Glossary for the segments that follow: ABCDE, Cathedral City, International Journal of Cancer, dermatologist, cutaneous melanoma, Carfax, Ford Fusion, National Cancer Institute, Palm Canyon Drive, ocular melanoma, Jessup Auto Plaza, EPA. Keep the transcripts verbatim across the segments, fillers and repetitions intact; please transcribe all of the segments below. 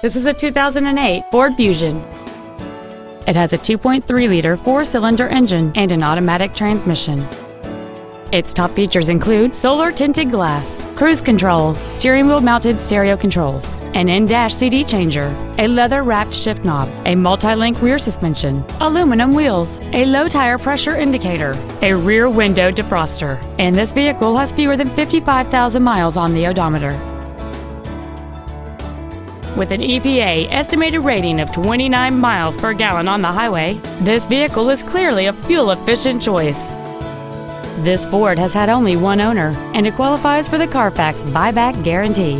This is a two thousand eight Ford Fusion. It has a two point three liter four-cylinder engine and an automatic transmission. Its top features include solar tinted glass, cruise control, steering wheel mounted stereo controls, an in-dash C D changer, a leather wrapped shift knob, a multi-link rear suspension, aluminum wheels, a low tire pressure indicator, a rear window defroster, and this vehicle has fewer than fifty-five thousand miles on the odometer. With an E P A estimated rating of twenty-nine miles per gallon on the highway, this vehicle is clearly a fuel-efficient choice. This Ford has had only one owner, and it qualifies for the Carfax buyback guarantee.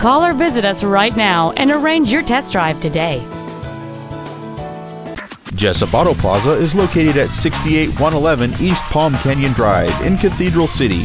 Call or visit us right now and arrange your test drive today. Jessup Auto Plaza is located at sixty-eight one eleven East Palm Canyon Drive in Cathedral City.